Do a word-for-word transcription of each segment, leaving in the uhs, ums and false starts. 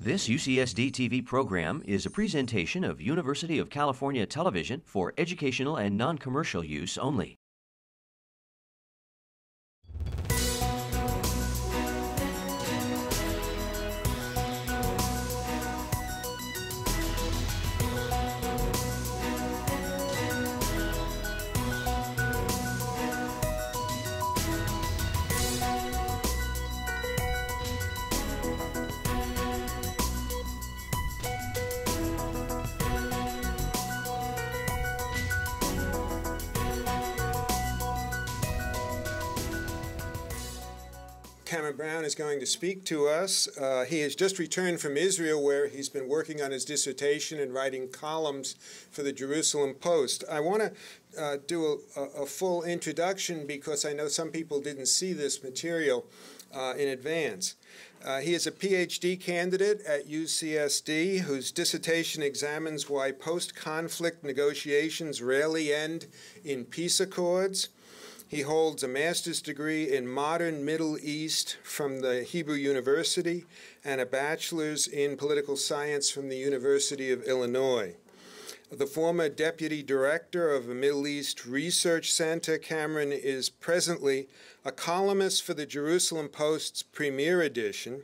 This U C S D T V program is a presentation of University of California Television for educational and non-commercial use only. Brown is going to speak to us. Uh, he has just returned from Israel, where he's been working on his dissertation and writing columns for the Jerusalem Post. I want to uh, do a, a full introduction because I know some people didn't see this material uh, in advance. Uh, he is a PhD candidate at U C S D whose dissertation examines why post-conflict negotiations rarely end in peace accords. He holds a master's degree in modern Middle East from the Hebrew University and a bachelor's in political science from the University of Illinois. The former deputy director of the Middle East Research Center, Cameron is presently a columnist for the Jerusalem Post's Premier Edition.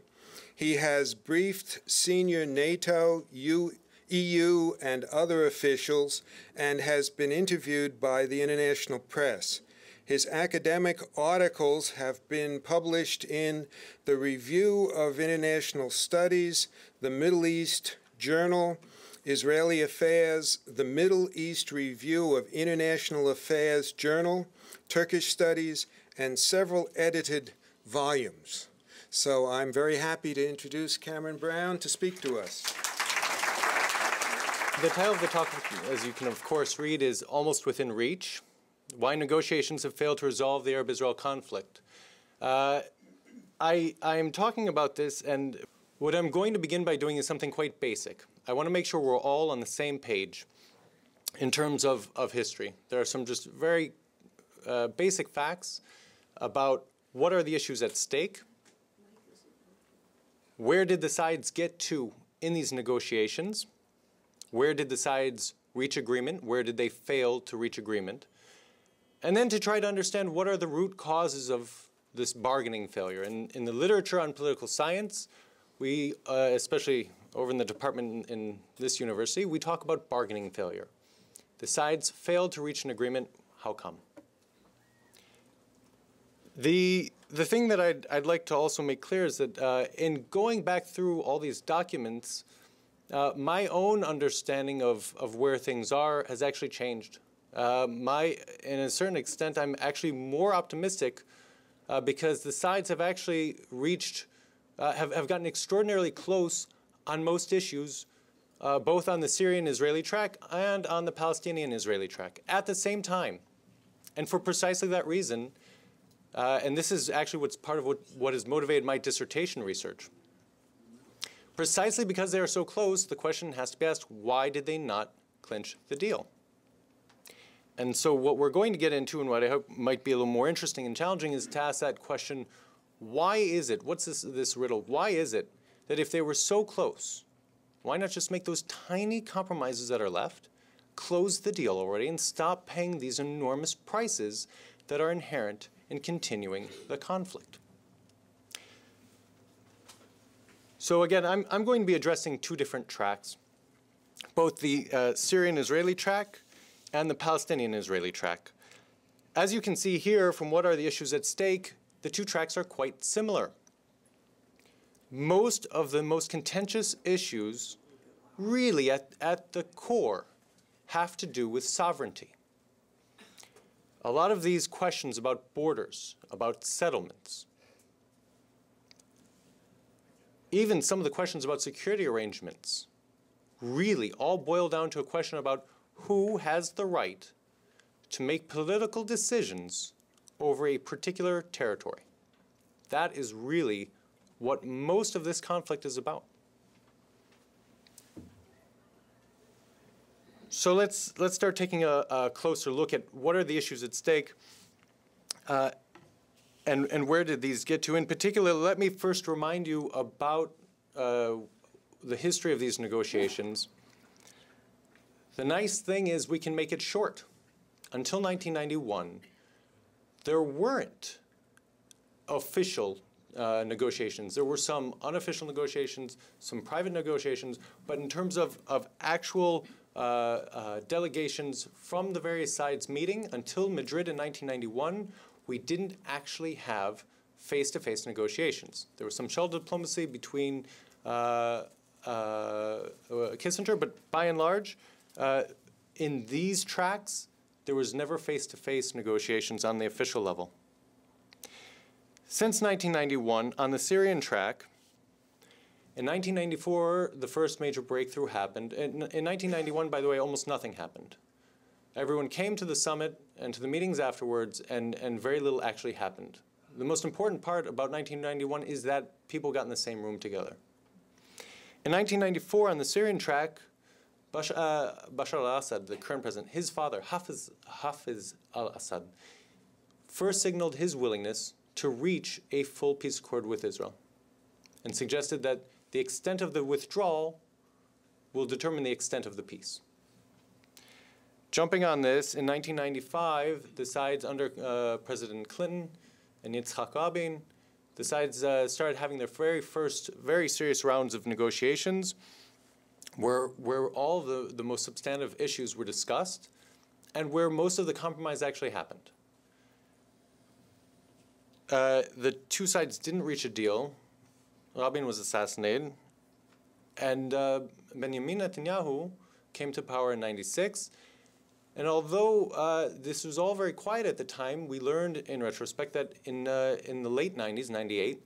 He has briefed senior NATO, U N, E U, and other officials and has been interviewed by the international press. His academic articles have been published in the Review of International Studies, the Middle East Journal, Israeli Affairs, the Middle East Review of International Affairs Journal, Turkish Studies, and several edited volumes. So I'm very happy to introduce Cameron Brown to speak to us. The title of the talk, as you can of course read, is Almost Within Reach: Why Negotiations Have Failed to Resolve the Arab-Israel Conflict. Uh, I am talking about this, and what I'm going to begin by doing is something quite basic. I want to make sure we're all on the same page in terms of, of history. There are some just very uh, basic facts about what are the issues at stake, where did the sides get to in these negotiations, where did the sides reach agreement, where did they fail to reach agreement, and then to try to understand what are the root causes of this bargaining failure. In, in the literature on political science, we, uh, especially over in the department in, in this university, we talk about bargaining failure. The sides failed to reach an agreement. How come? The, the thing that I'd, I'd like to also make clear is that uh, in going back through all these documents, uh, my own understanding of, of where things are has actually changed. Uh, my, in a certain extent, I'm actually more optimistic uh, because the sides have actually reached, uh, have, have gotten extraordinarily close on most issues, uh, both on the Syrian-Israeli track and on the Palestinian-Israeli track at the same time. And for precisely that reason, uh, and this is actually what's part of what, what has motivated my dissertation research. Precisely because they are so close, the question has to be asked, why did they not clinch the deal? And so what we're going to get into, and what I hope might be a little more interesting and challenging, is to ask that question, why is it, what's this, this riddle, why is it that if they were so close, why not just make those tiny compromises that are left, close the deal already, and stop paying these enormous prices that are inherent in continuing the conflict? So again, I'm, I'm going to be addressing two different tracks, both the uh, Syrian-Israeli track and the Palestinian-Israeli track. As you can see here from what are the issues at stake, the two tracks are quite similar. Most of the most contentious issues really at, at the core have to do with sovereignty. A lot of these questions about borders, about settlements, even some of the questions about security arrangements, really all boil down to a question about who has the right to make political decisions over a particular territory. That is really what most of this conflict is about. So let's, let's start taking a, a closer look at what are the issues at stake uh, and, and where did these get to. In particular, let me first remind you about uh, the history of these negotiations, the nice thing is we can make it short. Until nineteen ninety-one, there weren't official uh, negotiations. There were some unofficial negotiations, some private negotiations, but in terms of, of actual uh, uh, delegations from the various sides meeting until Madrid in nineteen ninety-one, we didn't actually have face-to-face negotiations. There was some shell diplomacy between uh, uh, Kissinger, but by and large, uh, in these tracks, there was never face-to-face negotiations on the official level. Since nineteen ninety-one, on the Syrian track, in nineteen ninety-four, the first major breakthrough happened. In, in nineteen ninety-one, by the way, almost nothing happened. Everyone came to the summit and to the meetings afterwards, and, and very little actually happened. The most important part about nineteen ninety-one is that people got in the same room together. In nineteen ninety-four, on the Syrian track, Bashar, uh, Bashar al-Assad, the current president, his father, Hafez, Hafez al-Assad, first signaled his willingness to reach a full peace accord with Israel and suggested that the extent of the withdrawal will determine the extent of the peace. Jumping on this, in nineteen ninety-five, the sides under uh, President Clinton and Yitzhak Rabin, the sides uh, started having their very first, very serious rounds of negotiations, where, where all the, the most substantive issues were discussed and where most of the compromise actually happened. Uh, the two sides didn't reach a deal. Rabin was assassinated. And uh, Benjamin Netanyahu came to power in ninety-six. And although uh, this was all very quiet at the time, we learned in retrospect that in, uh, in the late nineties, ninety-eight,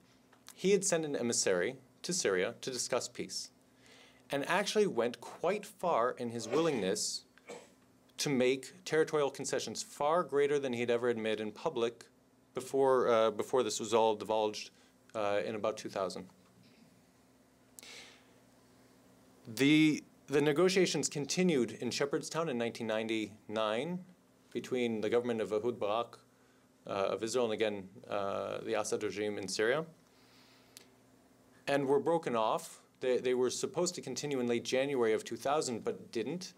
he had sent an emissary to Syria to discuss peace, and actually went quite far in his willingness to make territorial concessions far greater than he'd ever admitted in public before, uh, before this was all divulged uh, in about two thousand. The, the negotiations continued in Shepherdstown in nineteen ninety-nine between the government of Ehud Barak uh, of Israel and again uh, the Assad regime in Syria, and were broken off. They, they were supposed to continue in late January of two thousand, but didn't.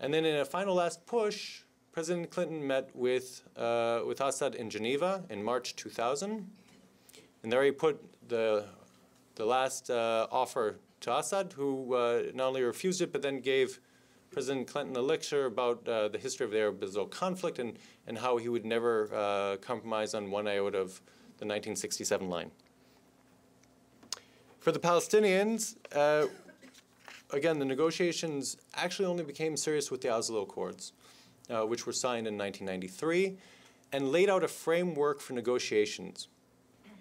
And then in a final last push, President Clinton met with, uh, with Assad in Geneva in March two thousand. And there he put the, the last uh, offer to Assad, who uh, not only refused it, but then gave President Clinton a lecture about uh, the history of the Arab-Israel conflict and, and how he would never uh, compromise on one iota of the nineteen sixty-seven line. For the Palestinians, uh, again, the negotiations actually only became serious with the Oslo Accords, uh, which were signed in nineteen ninety-three, and laid out a framework for negotiations.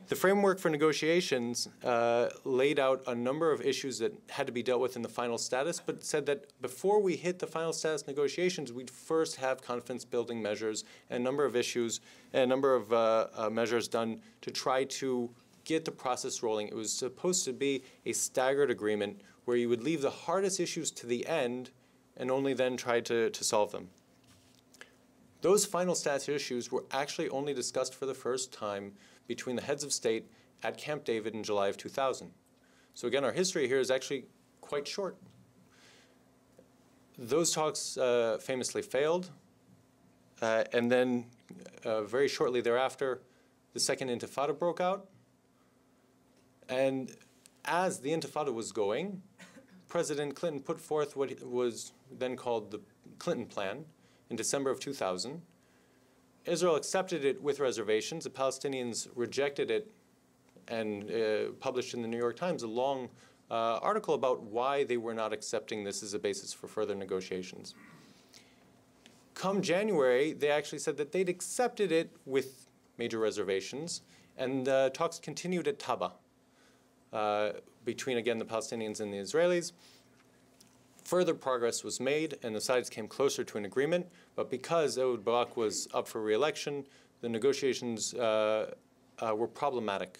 The framework for negotiations uh, laid out a number of issues that had to be dealt with in the final status, but said that before we hit the final status negotiations, we'd first have confidence-building measures and a number of issues, and a number of uh, uh, measures done to try to get the process rolling. It was supposed to be a staggered agreement where you would leave the hardest issues to the end and only then try to, to solve them. Those final status issues were actually only discussed for the first time between the heads of state at Camp David in July of two thousand. So again, our history here is actually quite short. Those talks uh, famously failed, uh, and then uh, very shortly thereafter, the Second Intifada broke out. And as the Intifada was going, President Clinton put forth what was then called the Clinton Plan in December of two thousand. Israel accepted it with reservations. The Palestinians rejected it and uh, published in the New York Times a long uh, article about why they were not accepting this as a basis for further negotiations. Come January, they actually said that they'd accepted it with major reservations, and uh, talks continued at Taba. Uh, between, again, the Palestinians and the Israelis. Further progress was made, and the sides came closer to an agreement. But because Ehud Barak was up for re-election, the negotiations uh, uh, were problematic.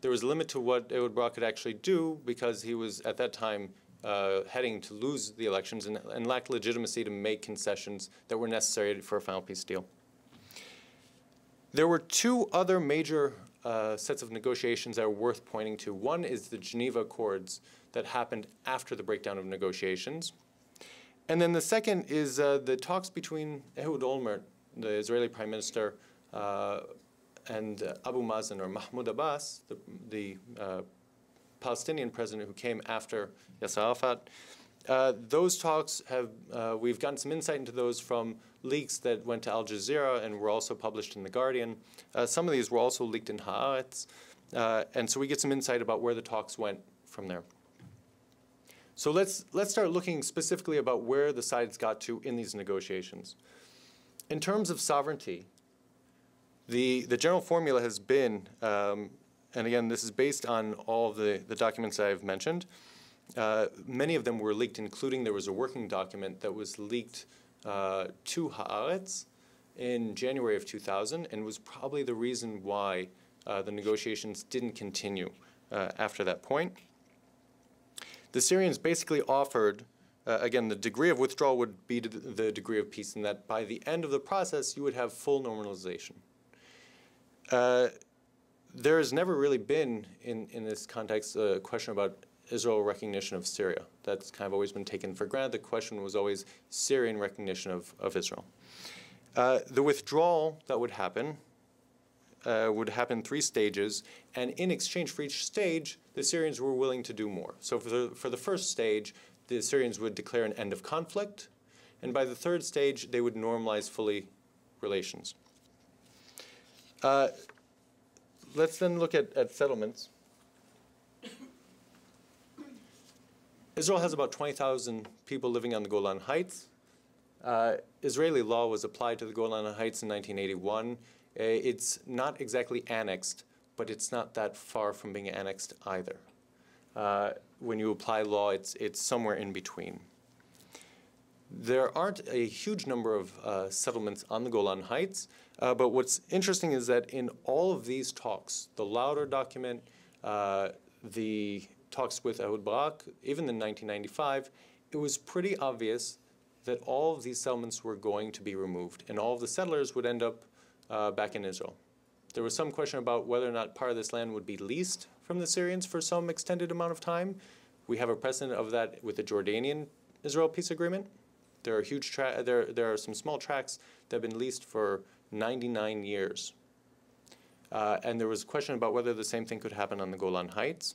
There was a limit to what Ehud Barak could actually do because he was, at that time, uh, heading to lose the elections and, and lacked legitimacy to make concessions that were necessary for a final peace deal. There were two other major uh, sets of negotiations that are worth pointing to. One is the Geneva Accords that happened after the breakdown of negotiations. And then the second is uh, the talks between Ehud Olmert, the Israeli Prime Minister, uh, and uh, Abu Mazen, or Mahmoud Abbas, the, the uh, Palestinian president who came after Yasser Arafat. Uh, those talks have, uh, we've gotten some insight into those from leaks that went to Al Jazeera and were also published in The Guardian. Uh, some of these were also leaked in Haaretz. Uh, and so we get some insight about where the talks went from there. So let's, let's start looking specifically about where the sides got to in these negotiations. In terms of sovereignty, the, the general formula has been, um, and again, this is based on all of the, the documents that I've mentioned. Uh, many of them were leaked, including there was a working document that was leaked uh, to Haaretz in January of two thousand and was probably the reason why uh, the negotiations didn't continue uh, after that point. The Syrians basically offered, uh, again, the degree of withdrawal would be to the degree of peace, and that by the end of the process, you would have full normalization. Uh, there has never really been, in, in this context, a question about Israel recognition of Syria. That's kind of always been taken for granted. The question was always Syrian recognition of, of Israel. Uh, the withdrawal that would happen uh, would happen three stages, and in exchange for each stage, the Syrians were willing to do more. So for the, for the first stage, the Syrians would declare an end of conflict, and by the third stage, they would normalize fully relations. Uh, let's then look at, at settlements. Israel has about twenty thousand people living on the Golan Heights. Uh, Israeli law was applied to the Golan Heights in nineteen eighty-one. Uh, it's not exactly annexed, but it's not that far from being annexed either. Uh, when you apply law, it's, it's somewhere in between. There aren't a huge number of uh, settlements on the Golan Heights, uh, but what's interesting is that in all of these talks, the Lauder document, uh, the talks with Ehud Barak, even in nineteen ninety-five, it was pretty obvious that all of these settlements were going to be removed, and all of the settlers would end up uh, back in Israel. There was some question about whether or not part of this land would be leased from the Syrians for some extended amount of time. We have a precedent of that with the Jordanian-Israel peace agreement. There are huge tra there, there are some small tracts that have been leased for ninety-nine years. Uh, and there was a question about whether the same thing could happen on the Golan Heights.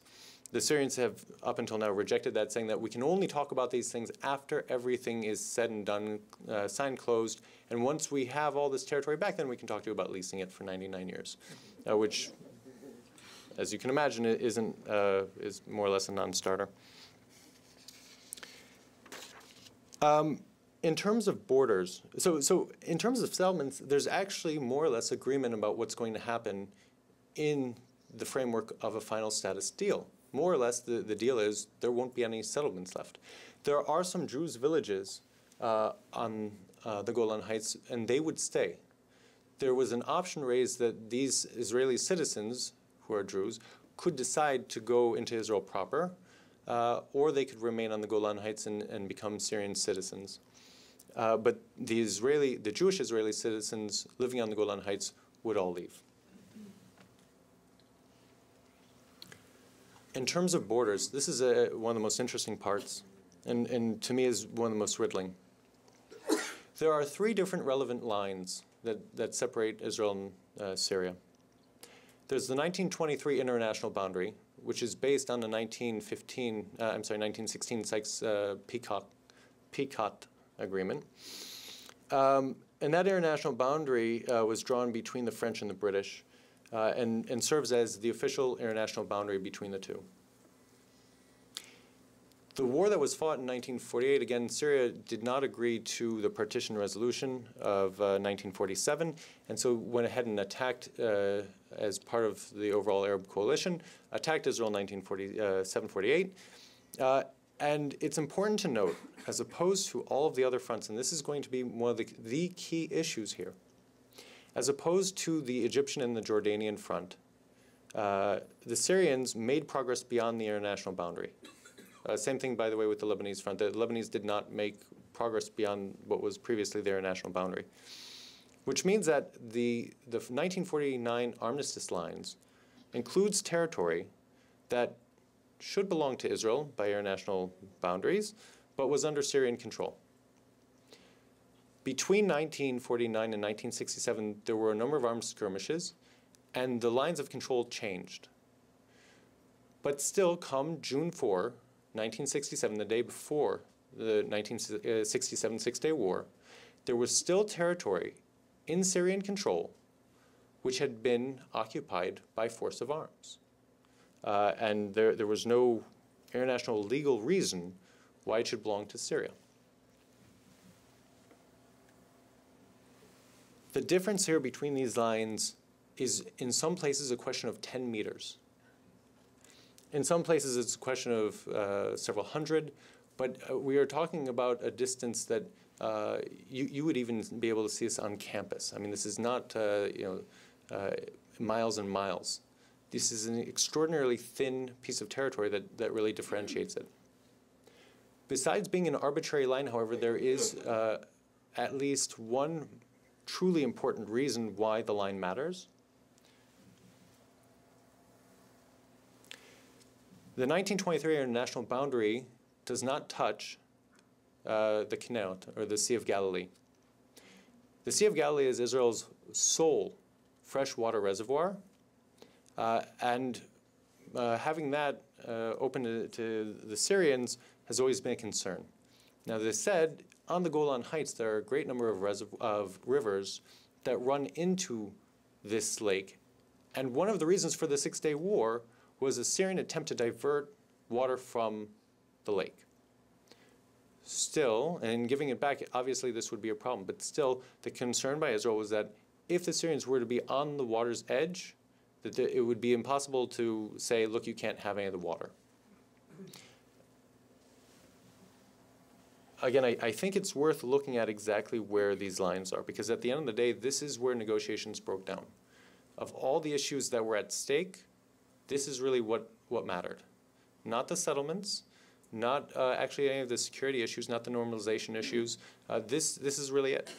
The Syrians have, up until now, rejected that, saying that we can only talk about these things after everything is said and done, uh, signed, closed, and once we have all this territory back, then we can talk to you about leasing it for ninety-nine years, uh, which, as you can imagine, isn't, uh, is more or less a non-starter. Um, in terms of borders, so, so in terms of settlements, there's actually more or less agreement about what's going to happen in the framework of a final status deal. More or less, the, the deal is there won't be any settlements left. There are some Jews villages uh, on uh, the Golan Heights, and they would stay. There was an option raised that these Israeli citizens, who are Jews, could decide to go into Israel proper, uh, or they could remain on the Golan Heights and, and become Syrian citizens. Uh, but the, Israeli, the Jewish Israeli citizens living on the Golan Heights would all leave. In terms of borders, this is a, one of the most interesting parts, and, and to me is one of the most riddling. There are three different relevant lines that, that separate Israel and uh, Syria. There's the nineteen twenty-three international boundary, which is based on the nineteen fifteen, uh, I'm sorry, nineteen sixteen Sykes-Picot Agreement. Um, and that international boundary uh, was drawn between the French and the British. Uh, and, and serves as the official international boundary between the two. The war that was fought in nineteen forty-eight, again, Syria did not agree to the partition resolution of uh, nineteen forty-seven, and so went ahead and attacked, uh, as part of the overall Arab coalition, attacked Israel in nineteen forty-seven forty-eight. Uh, and it's important to note, as opposed to all of the other fronts, and this is going to be one of the, the key issues here, as opposed to the Egyptian and the Jordanian front, uh, the Syrians made progress beyond the international boundary. Uh, same thing, by the way, with the Lebanese front. The Lebanese did not make progress beyond what was previously their international boundary, which means that the, the nineteen forty-nine armistice lines includes territory that should belong to Israel by international boundaries, but was under Syrian control. Between nineteen forty-nine and nineteen sixty-seven, there were a number of armed skirmishes, and the lines of control changed. But still, come June fourth, nineteen sixty-seven, the day before the nineteen sixty-seven Six-Day War, there was still territory in Syrian control which had been occupied by force of arms. Uh, and there, there was no international legal reason why it should belong to Syria. The difference here between these lines is, in some places, a question of ten meters. In some places, it's a question of uh, several hundred. But uh, we are talking about a distance that uh, you, you would even be able to see this on campus. I mean, this is not uh, you know, uh, miles and miles. This is an extraordinarily thin piece of territory that, that really differentiates it. Besides being an arbitrary line, however, there is uh, at least one truly important reason why the line matters. The nineteen twenty-three international boundary does not touch uh, the canal, or the Sea of Galilee. The Sea of Galilee is Israel's sole freshwater reservoir. Uh, and uh, having that uh, open to, to the Syrians has always been a concern. Now, they said, on the Golan Heights, there are a great number of, reserv of rivers that run into this lake. And one of the reasons for the Six-Day War was a Syrian attempt to divert water from the lake. Still, and giving it back, obviously this would be a problem, but still, the concern by Israel was that if the Syrians were to be on the water's edge, that it would be impossible to say, look, you can't have any of the water. Again, I, I think it's worth looking at exactly where these lines are, because at the end of the day, this is where negotiations broke down. Of all the issues that were at stake, this is really what, what mattered. Not the settlements, not uh, actually any of the security issues, not the normalization issues. Uh, this, this is really it.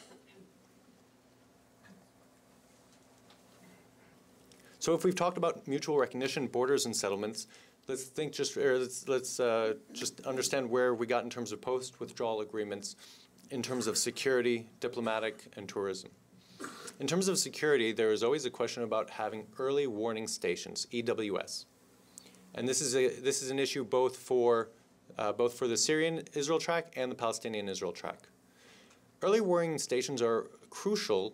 So if we've talked about mutual recognition, borders, and settlements, let's think just or let's let's uh, just understand where we got in terms of post-withdrawal agreements, in terms of security, diplomatic, and tourism. In terms of security, there is always a question about having early warning stations, E W S, and this is a this is an issue both for uh, both for the Syrian Israel track and the Palestinian Israel track. Early warning stations are crucial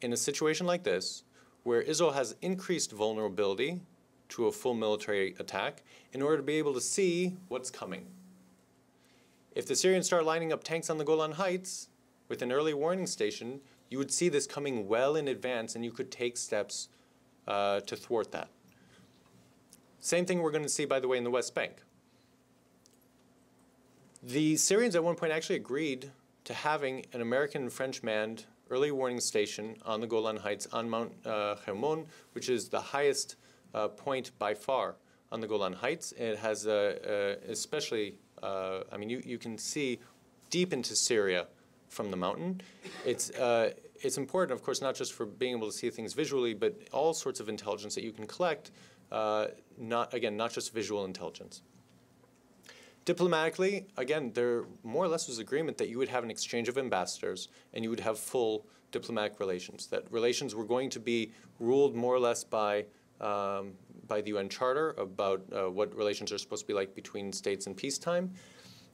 in a situation like this, where Israel has increased vulnerability to a full military attack in order to be able to see what's coming. If the Syrians start lining up tanks on the Golan Heights with an early warning station, you would see this coming well in advance, and you could take steps uh, to thwart that. Same thing we're going to see, by the way, in the West Bank. The Syrians at one point actually agreed to having an American and French manned early warning station on the Golan Heights on Mount uh, Hermon, which is the highest uh, point by far on the Golan Heights. It has uh, uh, especially, uh, I mean, you, you can see deep into Syria from the mountain. It's, uh, it's important, of course, not just for being able to see things visually, but all sorts of intelligence that you can collect, uh, not, again, not just visual intelligence. Diplomatically, again, there more or less was agreement that you would have an exchange of ambassadors and you would have full diplomatic relations, that relations were going to be ruled more or less by, um, by the U N Charter about uh, what relations are supposed to be like between states in peacetime.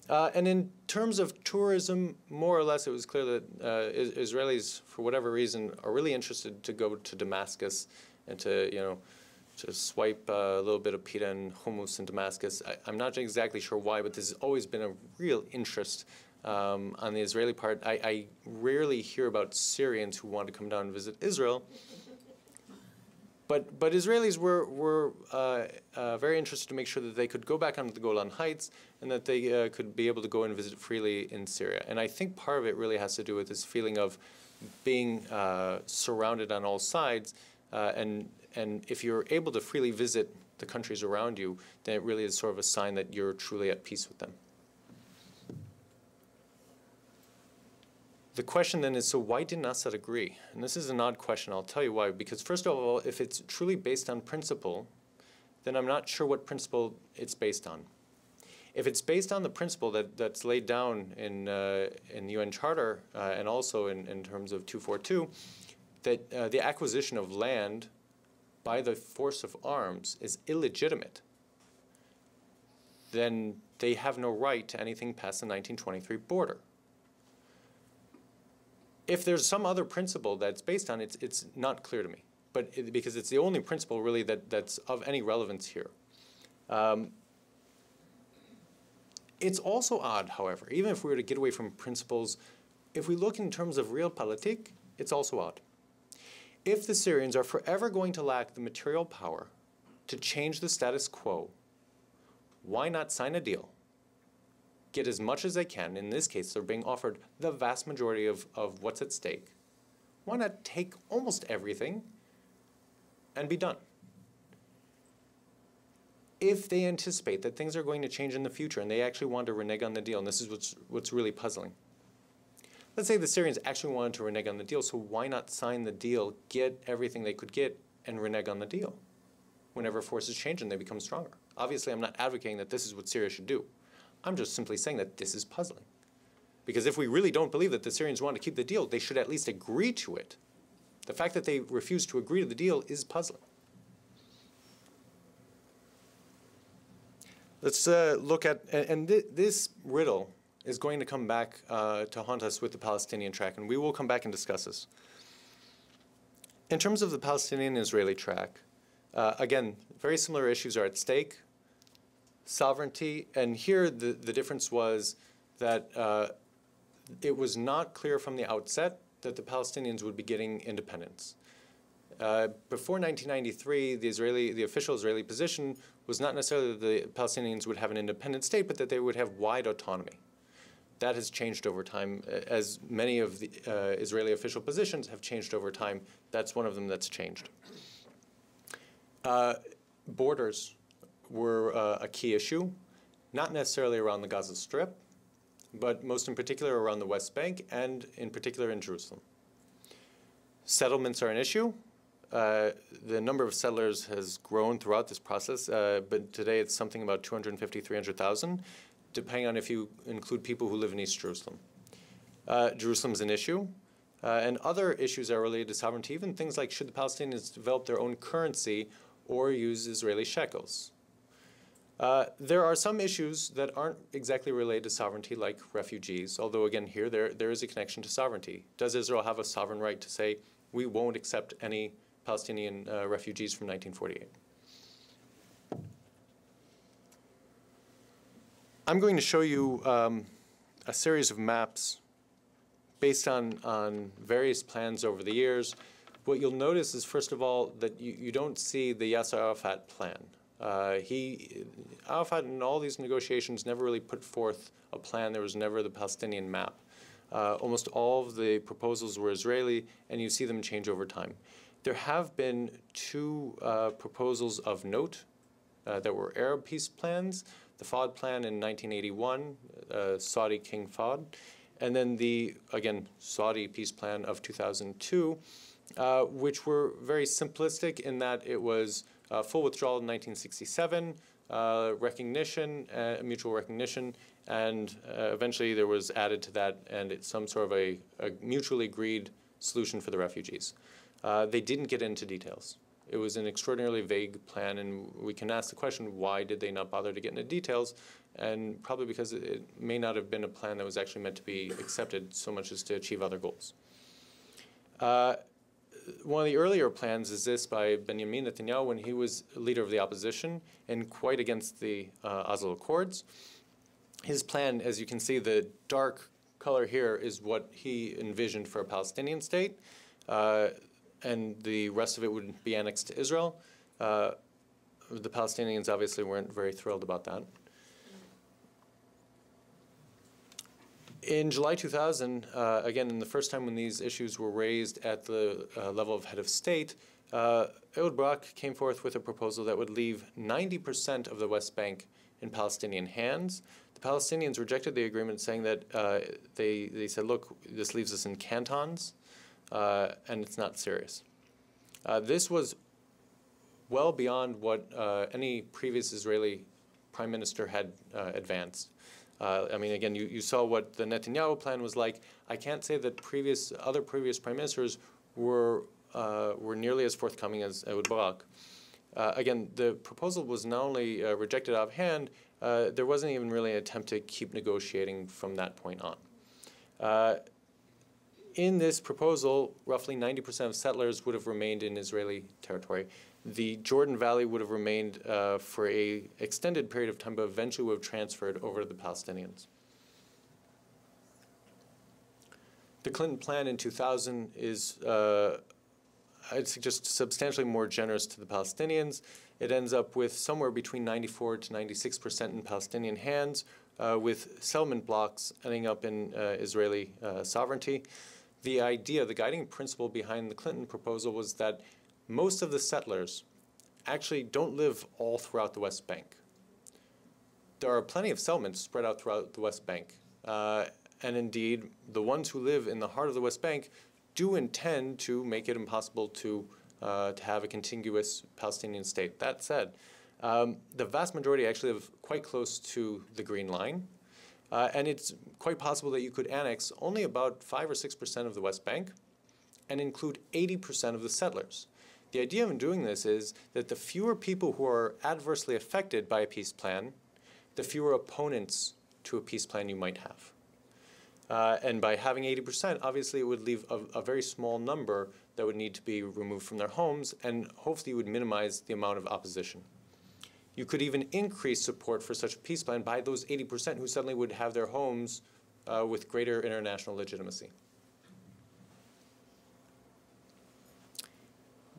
Uh, and in terms of tourism, more or less, it was clear that uh, is Israelis, for whatever reason, are really interested to go to Damascus and to, you know, to swipe uh, a little bit of pita and hummus in Damascus. I, I'm not exactly sure why, but this has always been a real interest um, on the Israeli part. I, I rarely hear about Syrians who want to come down and visit Israel. But, but Israelis were, were uh, uh, very interested to make sure that they could go back onto the Golan Heights and that they uh, could be able to go and visit freely in Syria. And I think part of it really has to do with this feeling of being uh, surrounded on all sides. Uh, and, and if you're able to freely visit the countries around you, then it really is sort of a sign that you're truly at peace with them. The question then is, so why did Assad agree? And this is an odd question. I'll tell you why. Because first of all, if it's truly based on principle, then I'm not sure what principle it's based on. If it's based on the principle that, that's laid down in, uh, in the U N Charter uh, and also in, in terms of two forty-two, that uh, the acquisition of land by the force of arms is illegitimate, then they have no right to anything past the nineteen twenty-three border. If there's some other principle that's based on it, it's, it's not clear to me, but it, because it's the only principle really that, that's of any relevance here. Um, it's also odd, however, even if we were to get away from principles, if we look in terms of realpolitik, it's also odd. If the Syrians are forever going to lack the material power to change the status quo, why not sign a deal? Get as much as they can. In this case, they're being offered the vast majority of, of what's at stake. Why not take almost everything and be done? If they anticipate that things are going to change in the future and they actually want to renege on the deal, and this is what's, what's really puzzling. Let's say the Syrians actually wanted to renege on the deal, so why not sign the deal, get everything they could get, and renege on the deal? Whenever forces change and they become stronger. Obviously, I'm not advocating that this is what Syria should do. I'm just simply saying that this is puzzling. Because if we really don't believe that the Syrians want to keep the deal, they should at least agree to it. The fact that they refuse to agree to the deal is puzzling. Let's uh, look at, and th this riddle is going to come back uh, to haunt us with the Palestinian track, and we will come back and discuss this. In terms of the Palestinian-Israeli track, uh, again, very similar issues are at stake. Sovereignty, and here the, the difference was that uh, it was not clear from the outset that the Palestinians would be getting independence. Uh, before nineteen ninety-three, the Israeli, the official Israeli position was not necessarily that the Palestinians would have an independent state, but that they would have wide autonomy. That has changed over time, as many of the uh, Israeli official positions have changed over time. That's one of them that's changed. Uh, borders were uh, a key issue, not necessarily around the Gaza Strip, but most in particular around the West Bank and in particular in Jerusalem. Settlements are an issue. Uh, the number of settlers has grown throughout this process, uh, but today it's something about two hundred fifty, three hundred thousand, depending on if you include people who live in East Jerusalem. Uh, Jerusalem's an issue, uh, and other issues are related to sovereignty, even things like should the Palestinians develop their own currency or use Israeli shekels. Uh, there are some issues that aren't exactly related to sovereignty, like refugees, although again here there, there is a connection to sovereignty. Does Israel have a sovereign right to say, we won't accept any Palestinian uh, refugees from nineteen forty-eight? I'm going to show you um, a series of maps based on, on various plans over the years. What you'll notice is, first of all, that you, you don't see the Yasser Arafat plan. Uh, he, Arafat in all these negotiations never really put forth a plan. There was never the Palestinian map. Uh, almost all of the proposals were Israeli, and you see them change over time. There have been two uh, proposals of note uh, that were Arab peace plans, the Fahd plan in nineteen eighty-one, uh, Saudi King Fahd, and then the, again, Saudi peace plan of two thousand two, uh, which were very simplistic in that it was Uh, full withdrawal in nineteen sixty-seven, uh, recognition, uh, mutual recognition, and uh, eventually there was added to that, and it's some sort of a, a mutually agreed solution for the refugees. Uh, they didn't get into details. It was an extraordinarily vague plan, and we can ask the question, why did they not bother to get into details? And probably because it, it may not have been a plan that was actually meant to be accepted so much as to achieve other goals. Uh, One of the earlier plans is this by Benjamin Netanyahu when he was leader of the opposition and quite against the uh, Oslo Accords. His plan, as you can see, the dark color here is what he envisioned for a Palestinian state, uh, and the rest of it would be annexed to Israel. Uh, the Palestinians obviously weren't very thrilled about that. In July two thousand, uh, again, in the first time when these issues were raised at the uh, level of head of state, uh, Ehud Barak came forth with a proposal that would leave ninety percent of the West Bank in Palestinian hands. The Palestinians rejected the agreement, saying that uh, they, they said, look, this leaves us in cantons, uh, and it's not serious. Uh, this was well beyond what uh, any previous Israeli prime minister had uh, advanced. Uh, I mean, again, you, you saw what the Netanyahu plan was like. I can't say that previous other previous prime ministers were uh, were nearly as forthcoming as Ehud Barak. Uh, again, the proposal was not only uh, rejected out of hand, uh, there wasn't even really an attempt to keep negotiating from that point on. Uh, in this proposal, roughly ninety percent of settlers would have remained in Israeli territory. The Jordan Valley would have remained uh, for an extended period of time, but eventually would have transferred over to the Palestinians. The Clinton Plan in two thousand is, uh, I'd suggest, substantially more generous to the Palestinians. It ends up with somewhere between ninety-four to ninety-six percent in Palestinian hands, uh, with settlement blocks ending up in uh, Israeli uh, sovereignty. The idea, the guiding principle behind the Clinton proposal was that most of the settlers actually don't live all throughout the West Bank. There are plenty of settlements spread out throughout the West Bank. Uh, and indeed, the ones who live in the heart of the West Bank do intend to make it impossible to, uh, to have a contiguous Palestinian state. That said, um, the vast majority actually live quite close to the Green Line. Uh, and it's quite possible that you could annex only about five or six percent of the West Bank and include eighty percent of the settlers. The idea of doing this is that the fewer people who are adversely affected by a peace plan, the fewer opponents to a peace plan you might have. Uh, and by having eighty percent, obviously it would leave a, a very small number that would need to be removed from their homes, and hopefully would minimize the amount of opposition. You could even increase support for such a peace plan by those eighty percent who suddenly would have their homes uh, with greater international legitimacy.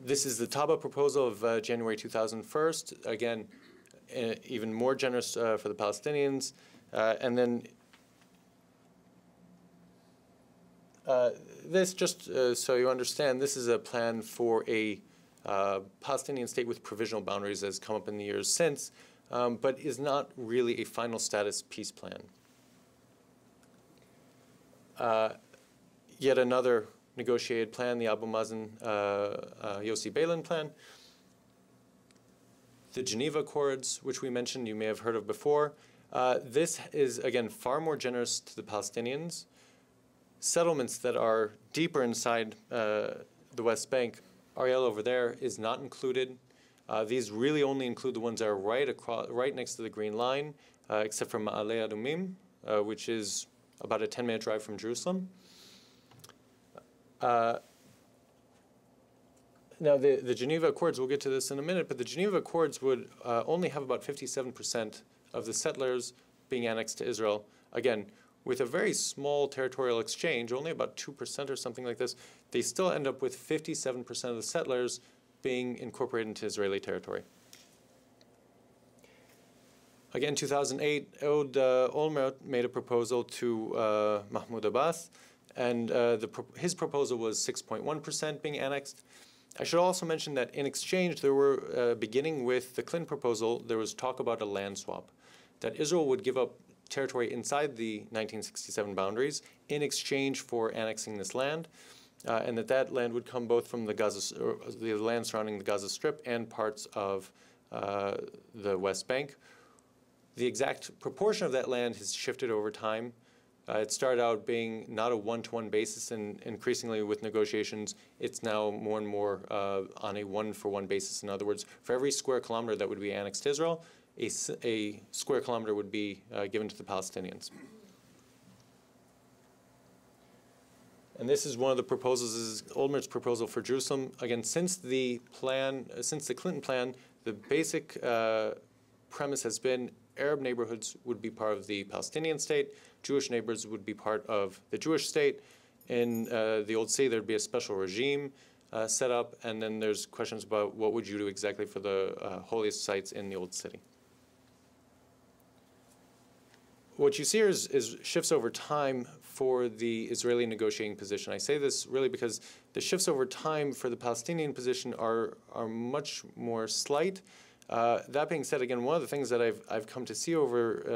This is the Taba proposal of uh, January two thousand one. Again, uh, even more generous uh, for the Palestinians. Uh, and then uh, this, just uh, so you understand, this is a plan for a uh, Palestinian state with provisional boundaries that has come up in the years since, um, but is not really a final status peace plan. Uh, yet another negotiated plan, the Abu Mazen uh, uh, Yossi Beilin plan. The Geneva Accords, which we mentioned, you may have heard of before. Uh, this is, again, far more generous to the Palestinians. Settlements that are deeper inside uh, the West Bank, Ariel over there, is not included. Uh, these really only include the ones that are right, across, right next to the Green Line, uh, except for Ma'ale Adumim, uh, which is about a ten minute drive from Jerusalem. Uh, now, the, the Geneva Accords, we'll get to this in a minute, but the Geneva Accords would uh, only have about fifty-seven percent of the settlers being annexed to Israel. Again, with a very small territorial exchange, only about two percent or something like this, they still end up with fifty-seven percent of the settlers being incorporated into Israeli territory. Again, two thousand eight, Ehud uh, Olmert made a proposal to uh, Mahmoud Abbas. And uh, the pro his proposal was six point one percent being annexed. I should also mention that in exchange, there were, uh, beginning with the Clinton proposal, there was talk about a land swap, that Israel would give up territory inside the nineteen sixty-seven boundaries in exchange for annexing this land, uh, and that that land would come both from the Gaza, or the land surrounding the Gaza Strip and parts of uh, the West Bank. The exact proportion of that land has shifted over time. Uh, it started out being not a one-to-one basis, and increasingly with negotiations, it's now more and more uh, on a one-for-one basis. In other words, for every square kilometer that would be annexed to Israel, a, a square kilometer would be uh, given to the Palestinians. And this is one of the proposals, this is Olmert's proposal for Jerusalem. Again, since the plan, uh, since the Clinton plan, the basic uh, premise has been Arab neighborhoods would be part of the Palestinian state. Jewish neighbors would be part of the Jewish state. In uh, the Old City, there'd be a special regime uh, set up. And then there's questions about what would you do exactly for the uh, holiest sites in the Old City. What you see here is, is shifts over time for the Israeli negotiating position. I say this really because the shifts over time for the Palestinian position are, are much more slight. Uh, that being said, again, one of the things that I've, I've come to see over uh,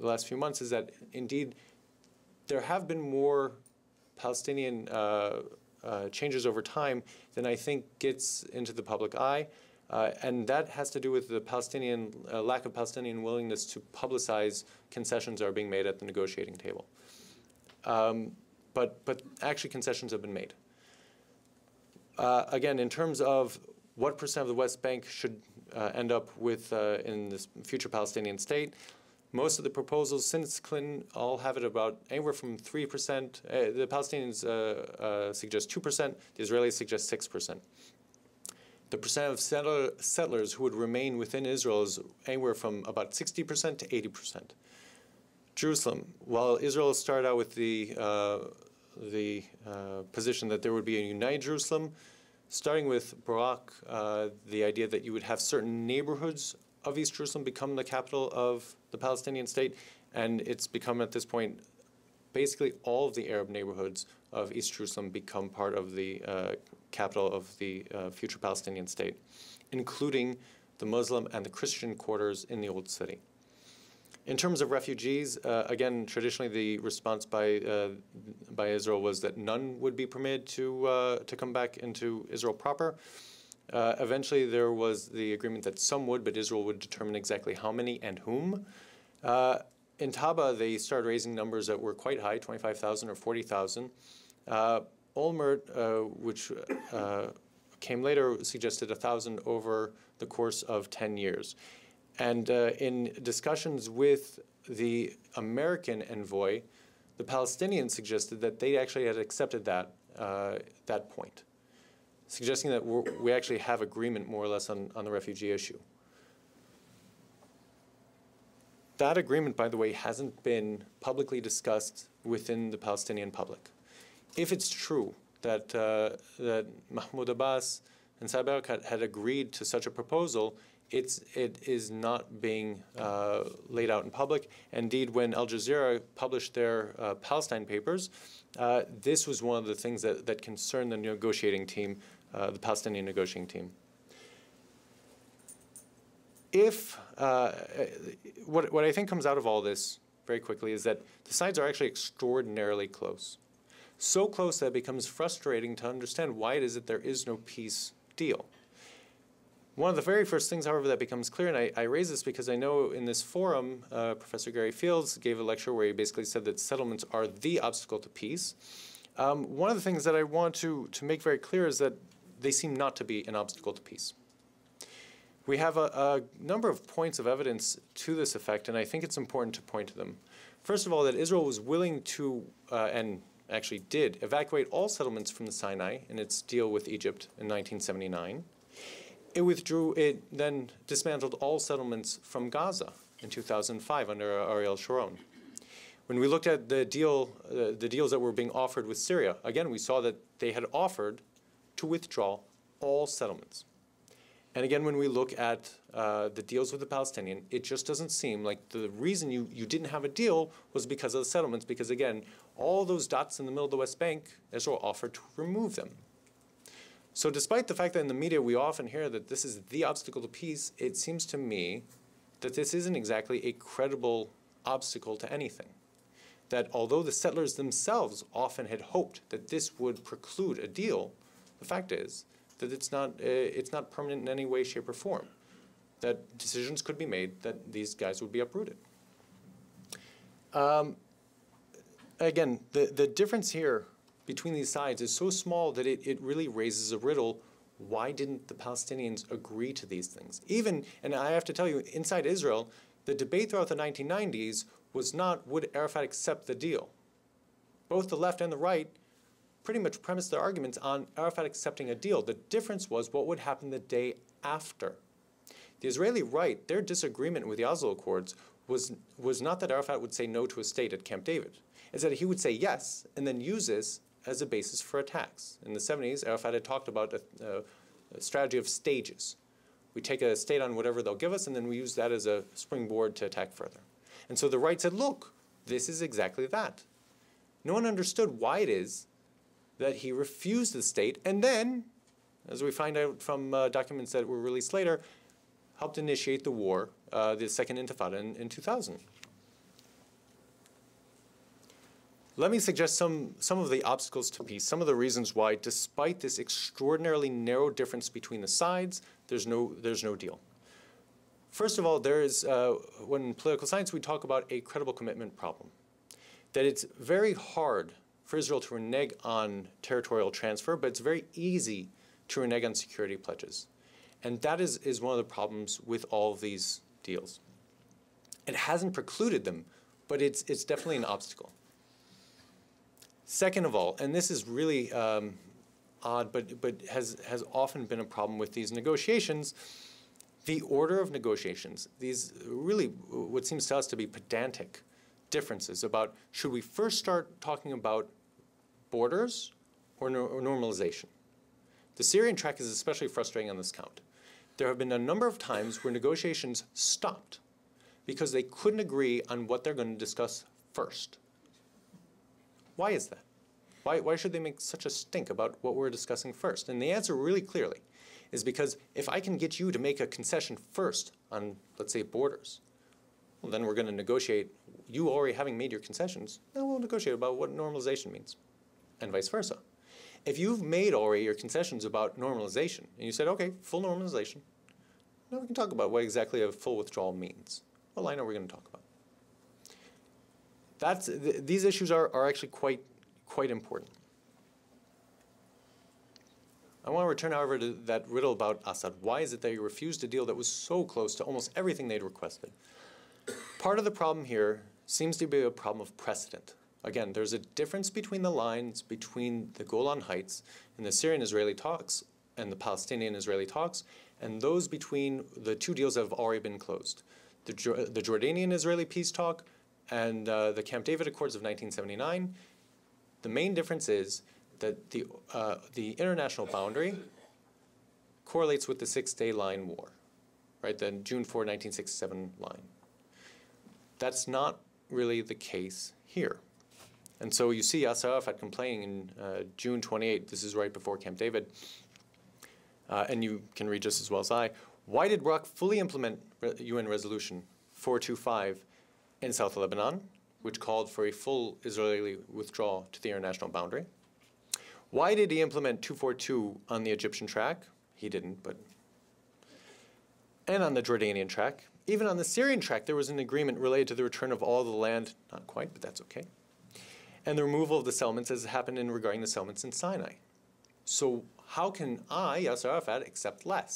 the last few months is that, indeed, there have been more Palestinian uh, uh, changes over time than I think gets into the public eye. Uh, and that has to do with the Palestinian uh, lack of Palestinian willingness to publicize concessions that are being made at the negotiating table. Um, but, but actually, concessions have been made. Uh, again, in terms of what percent of the West Bank should uh, end up with uh, in this future Palestinian state, most of the proposals since Clinton all have it about anywhere from three percent. Uh, the Palestinians uh, uh, suggest two percent. The Israelis suggest six percent. The percent of settler, settlers who would remain within Israel is anywhere from about sixty percent to eighty percent. Jerusalem, while Israel started out with the, uh, the uh, position that there would be a united Jerusalem, starting with Barak, uh, the idea that you would have certain neighborhoods of East Jerusalem become the capital of the Palestinian state, and it's become at this point basically all of the Arab neighborhoods of East Jerusalem become part of the uh, capital of the uh, future Palestinian state, including the Muslim and the Christian quarters in the Old City. In terms of refugees, uh, again, traditionally the response by uh, by Israel was that none would be permitted to uh, to come back into Israel proper. Uh, eventually, there was the agreement that some would, but Israel would determine exactly how many and whom. Uh, in Taba, they started raising numbers that were quite high, twenty-five thousand or forty thousand. Uh, Olmert, uh, which uh, came later, suggested one thousand over the course of ten years. And uh, in discussions with the American envoy, the Palestinians suggested that they actually had accepted that, uh, that point, suggesting that we're, we actually have agreement more or less on, on the refugee issue. That agreement, by the way, hasn't been publicly discussed within the Palestinian public. If it's true that, uh, that Mahmoud Abbas and Saad Barak had, had agreed to such a proposal, It's, it is not being uh, laid out in public. Indeed, when Al Jazeera published their uh, Palestine papers, uh, this was one of the things that, that concerned the negotiating team, uh, the Palestinian negotiating team. If, uh, what, what I think comes out of all this very quickly is that the sides are actually extraordinarily close. So close that it becomes frustrating to understand why it is that there is no peace deal. One of the very first things, however, that becomes clear, and I, I raise this because I know in this forum, uh, Professor Gary Fields gave a lecture where he basically said that settlements are the obstacle to peace. Um, one of the things that I want to, to make very clear is that they seem not to be an obstacle to peace. We have a, a number of points of evidence to this effect, and I think it's important to point to them. First of all, that Israel was willing to, uh, and actually did, evacuate all settlements from the Sinai in its deal with Egypt in nineteen seventy-nine. It withdrew, it then dismantled all settlements from Gaza in two thousand five under Ariel Sharon. When we looked at the deal, uh, the deals that were being offered with Syria, again, we saw that they had offered to withdraw all settlements. And again, when we look at uh, the deals with the Palestinian, it just doesn't seem like the reason you, you didn't have a deal was because of the settlements, because again, all those dots in the middle of the West Bank, Israel offered to remove them. So despite the fact that in the media we often hear that this is the obstacle to peace, it seems to me that this isn't exactly a credible obstacle to anything. That although the settlers themselves often had hoped that this would preclude a deal, the fact is that it's not, uh, it's not permanent in any way, shape, or form. That decisions could be made that these guys would be uprooted. Um, again, the, the difference here between these sides is so small that it, it really raises a riddle. Why didn't the Palestinians agree to these things? Even, and I have to tell you, inside Israel, the debate throughout the nineteen nineties was not, would Arafat accept the deal? Both the left and the right pretty much premised their arguments on Arafat accepting a deal. The difference was what would happen the day after. The Israeli right, their disagreement with the Oslo Accords was, was not that Arafat would say no to a state at Camp David. It's that he would say yes and then use this as a basis for attacks. In the seventies, Arafat had talked about a, a strategy of stages. We take a state on whatever they'll give us, and then we use that as a springboard to attack further. And so the right said, look, this is exactly that. No one understood why it is that he refused the state. And then, as we find out from uh, documents that were released later, helped initiate the war, uh, the Second Intifada, in, in two thousand. Let me suggest some, some of the obstacles to peace, some of the reasons why, despite this extraordinarily narrow difference between the sides, there's no, there's no deal. First of all, there is, uh, when in political science we talk about a credible commitment problem, that it's very hard for Israel to renege on territorial transfer, but it's very easy to renege on security pledges. And that is, is one of the problems with all of these deals. It hasn't precluded them, but it's, it's definitely an obstacle. Second of all, and this is really um, odd, but, but has, has often been a problem with these negotiations, the order of negotiations, these really what seems to us to be pedantic differences about should we first start talking about borders or, no, or normalization. The Syrian track is especially frustrating on this count. There have been a number of times where negotiations stopped because they couldn't agree on what they're going to discuss first. Why is that? Why, why should they make such a stink about what we're discussing first? And the answer really clearly is because if I can get you to make a concession first on, let's say, borders, well, then we're going to negotiate, you already having made your concessions, now we'll negotiate about what normalization means, and vice versa. If you've made already your concessions about normalization, and you said, okay, full normalization, now we can talk about what exactly a full withdrawal means. What line are we going to talk about? That's, th these issues are, are actually quite, quite important. I want to return, however, to that riddle about Assad. Why is it that he refused a deal that was so close to almost everything they'd requested? Part of the problem here seems to be a problem of precedent. Again, there's a difference between the lines between the Golan Heights and the Syrian-Israeli talks and the Palestinian-Israeli talks, and those between the two deals that have already been closed. The, jo the Jordanian-Israeli peace talk and uh, the Camp David Accords of nineteen seventy-nine, the main difference is that the, uh, the international boundary correlates with the Six-Day War, right, the June fourth, nineteen sixty-seven line. That's not really the case here. And so you see Yasser Arafat complaining in uh, June twenty-eighth, this is right before Camp David, uh, and you can read just as well as I, why did Barak fully implement re U N Resolution four two five in South Lebanon, which called for a full Israeli withdrawal to the international boundary? Why did he implement two forty-two on the Egyptian track? He didn't, but. And on the Jordanian track. Even on the Syrian track, there was an agreement related to the return of all the land, not quite, but that's okay, and the removal of the settlements as happened in regarding the settlements in Sinai. So how can I, Yasser Arafat, accept less?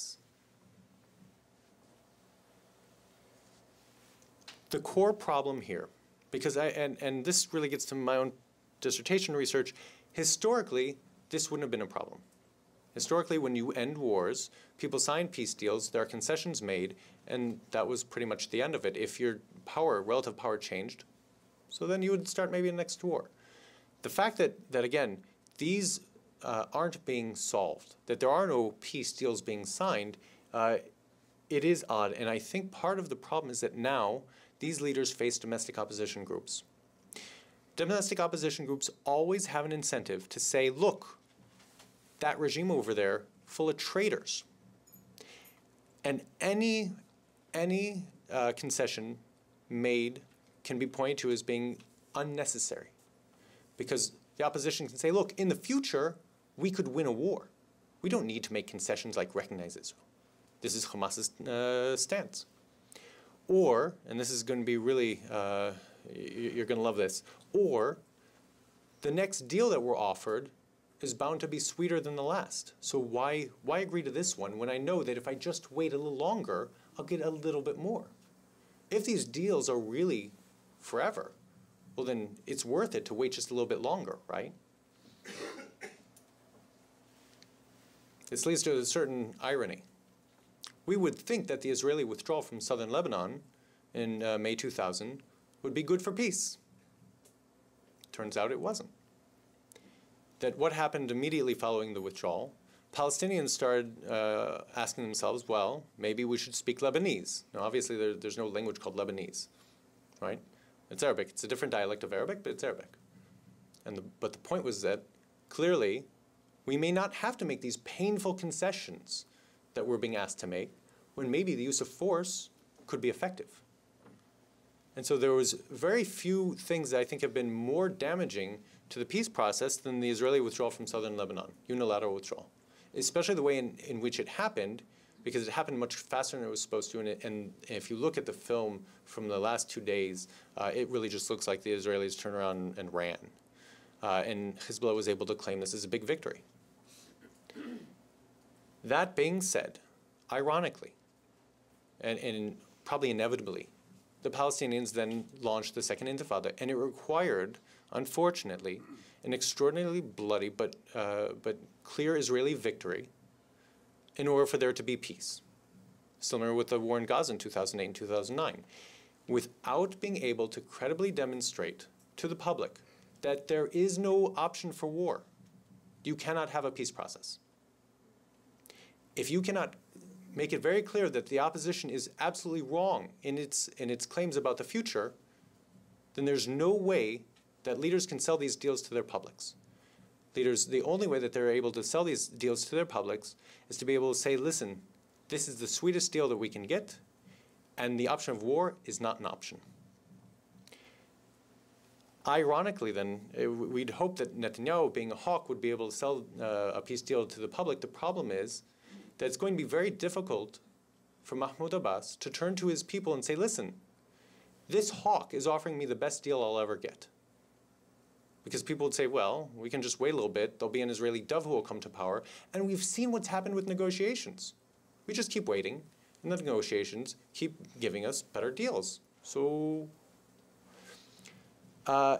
The core problem here, because I, and, and this really gets to my own dissertation research, historically, this wouldn't have been a problem. Historically, when you end wars, people sign peace deals, there are concessions made, and that was pretty much the end of it. If your power, relative power changed, so then you would start maybe a next war. The fact that, that again, these uh, aren't being solved, that there are no peace deals being signed, uh, it is odd. And I think part of the problem is that now these leaders face domestic opposition groups. Domestic opposition groups always have an incentive to say, look, that regime over there full of traitors. And any, any uh, concession made can be pointed to as being unnecessary because the opposition can say, look, in the future, we could win a war. We don't need to make concessions like recognize Israel. This is Hamas's uh, stance. Or, and this is going to be really, uh, you're going to love this, or the next deal that we're offered is bound to be sweeter than the last. So why, why agree to this one when I know that if I just wait a little longer, I'll get a little bit more? If these deals are really forever, well then it's worth it to wait just a little bit longer, right? This leads to a certain irony. We would think that the Israeli withdrawal from southern Lebanon in uh, May two thousand would be good for peace. Turns out it wasn't. That what happened immediately following the withdrawal, Palestinians started uh, asking themselves, well, maybe we should speak Lebanese. Now, obviously, there, there's no language called Lebanese, right? It's Arabic. It's a different dialect of Arabic, but it's Arabic. And the, but the point was that, clearly, we may not have to make these painful concessions that we're being asked to make. when maybe the use of force could be effective. And so there was very few things that I think have been more damaging to the peace process than the Israeli withdrawal from southern Lebanon, unilateral withdrawal, especially the way in, in which it happened, because it happened much faster than it was supposed to. And, it, and if you look at the film from the last two days, uh, it really just looks like the Israelis turned around and ran. Uh, and Hezbollah was able to claim this as a big victory. That being said, ironically, and, and probably inevitably, the Palestinians then launched the Second Intifada, and it required, unfortunately, an extraordinarily bloody but, uh, but clear Israeli victory in order for there to be peace, similar with the war in Gaza in two thousand eight and two thousand nine, without being able to credibly demonstrate to the public that there is no option for war. You cannot have a peace process. If you cannot make it very clear that the opposition is absolutely wrong in its, in its claims about the future, then there's no way that leaders can sell these deals to their publics. Leaders, the only way that they're able to sell these deals to their publics is to be able to say, listen, this is the sweetest deal that we can get, and the option of war is not an option. Ironically, then, it, we'd hope that Netanyahu, being a hawk, would be able to sell uh, a peace deal to the public. The problem is that it's going to be very difficult for Mahmoud Abbas to turn to his people and say, listen, this hawk is offering me the best deal I'll ever get. Because people would say, well, we can just wait a little bit. There'll be an Israeli dove who will come to power. And we've seen what's happened with negotiations. We just keep waiting, and the negotiations keep giving us better deals. So Uh,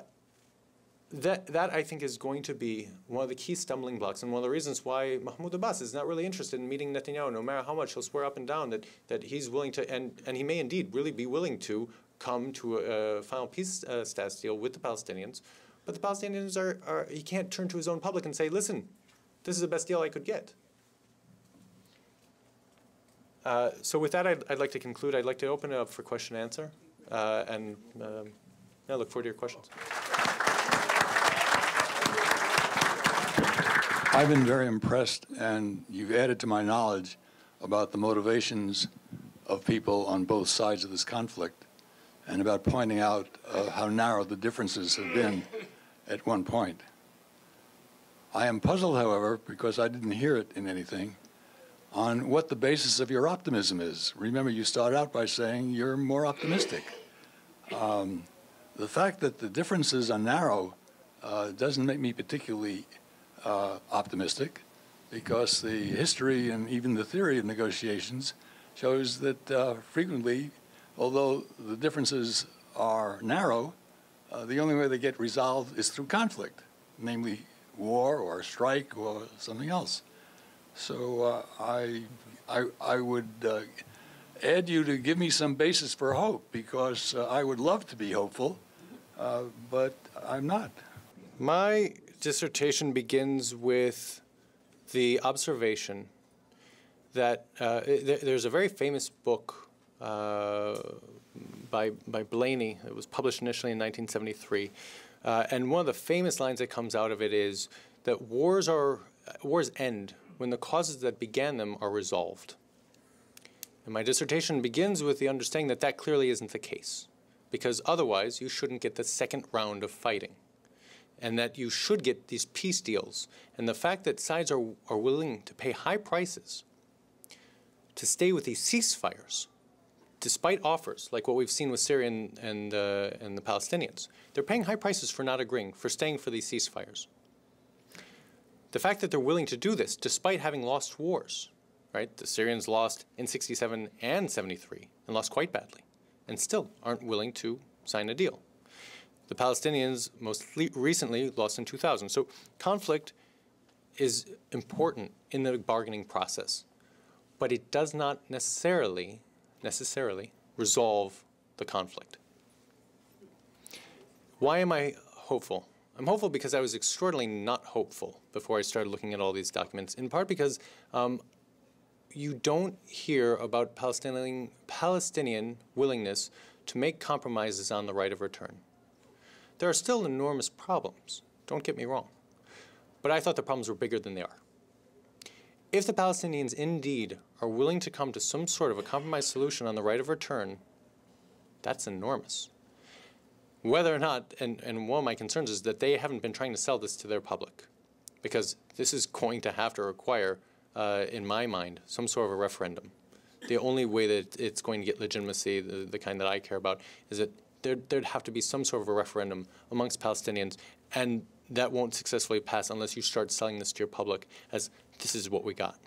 that, that, I think, is going to be one of the key stumbling blocks and one of the reasons why Mahmoud Abbas is not really interested in meeting Netanyahu, no matter how much he'll swear up and down that, that he's willing to, and, and he may indeed really be willing to come to a, a final peace uh, status deal with the Palestinians. But the Palestinians are, are, he can't turn to his own public and say, listen, this is the best deal I could get. Uh, so with that, I'd, I'd like to conclude. I'd like to open it up for question and answer. Uh, and. Um, I look forward to your questions. I've been very impressed, and you've added to my knowledge about the motivations of people on both sides of this conflict and about pointing out uh, how narrow the differences have been at one point. I am puzzled, however, because I didn't hear it in anything, on what the basis of your optimism is. Remember, you start out by saying you're more optimistic. Um, The fact that the differences are narrow uh, doesn't make me particularly uh, optimistic, because the history and even the theory of negotiations shows that uh, frequently, although the differences are narrow, uh, the only way they get resolved is through conflict, namely war or strike or something else. So uh, I, I, I would uh, add you to give me some basis for hope, because uh, I would love to be hopeful. Uh, but I'm not. My dissertation begins with the observation that uh, th there's a very famous book uh, by, by Blaney. It was published initially in nineteen seventy-three. Uh, and one of the famous lines that comes out of it is that wars, are, wars end when the causes that began them are resolved. And my dissertation begins with the understanding that that clearly isn't the case, because otherwise you shouldn't get the second round of fighting, and that you should get these peace deals. And the fact that sides are, are willing to pay high prices to stay with these ceasefires, despite offers, like what we've seen with Syria and, and, uh, and the Palestinians, they're paying high prices for not agreeing, for staying for these ceasefires. The fact that they're willing to do this, despite having lost wars, right? The Syrians lost in sixty-seven and seventy-three, and lost quite badly, and still aren't willing to sign a deal. The Palestinians most recently lost in two thousand. So conflict is important in the bargaining process, but it does not necessarily, necessarily resolve the conflict. Why am I hopeful? I'm hopeful because I was extraordinarily not hopeful before I started looking at all these documents, in part because um, you don't hear about Palestinian, Palestinian willingness to make compromises on the right of return. There are still enormous problems, don't get me wrong, but I thought the problems were bigger than they are. If the Palestinians indeed are willing to come to some sort of a compromise solution on the right of return, that's enormous. Whether or not, and, and one of my concerns is that they haven't been trying to sell this to their public, because this is going to have to require, uh, in my mind, some sort of a referendum. The only way that it's going to get legitimacy, the, the kind that I care about, is that there, there'd have to be some sort of a referendum amongst Palestinians, and that won't successfully pass unless you start selling this to your public as, this is what we got.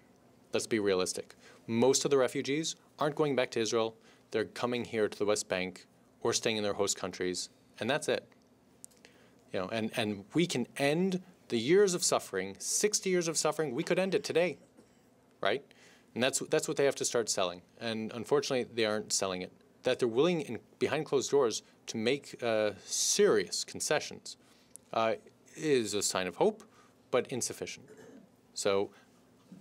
Let's be realistic. Most of the refugees aren't going back to Israel. They're coming here to the West Bank or staying in their host countries, and that's it. You know, and, and we can end the years of suffering, sixty years of suffering, we could end it today, right? And that's, that's what they have to start selling. And unfortunately, they aren't selling it. That they're willing, in, behind closed doors, to make uh, serious concessions uh, is a sign of hope, but insufficient. So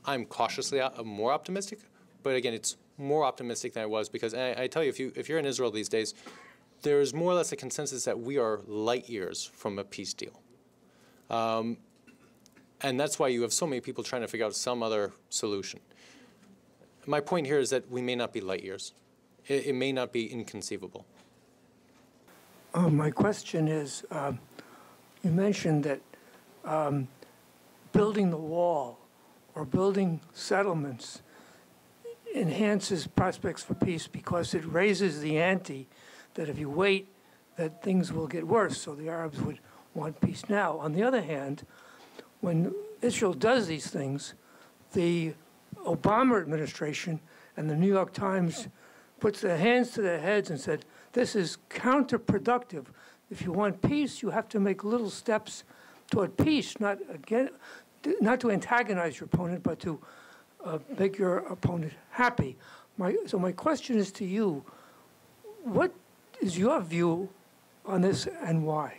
I'm cautiously op- more optimistic, but again, it's more optimistic than I was, because and I, I tell you if, you, if you're in Israel these days, there is more or less a consensus that we are light years from a peace deal. Um, and that's why you have so many people trying to figure out some other solution. My point here is that we may not be light years. It, it may not be inconceivable. Oh, my question is, uh, you mentioned that um, building the wall or building settlements enhances prospects for peace because it raises the ante that if you wait, that things will get worse, so the Arabs would want peace now. On the other hand, when Israel does these things, the Obama administration and the New York Times puts their hands to their heads and said, this is counterproductive. If you want peace, you have to make little steps toward peace, not, again, not to antagonize your opponent, but to uh, make your opponent happy. My, so my question is to you, what is your view on this and why?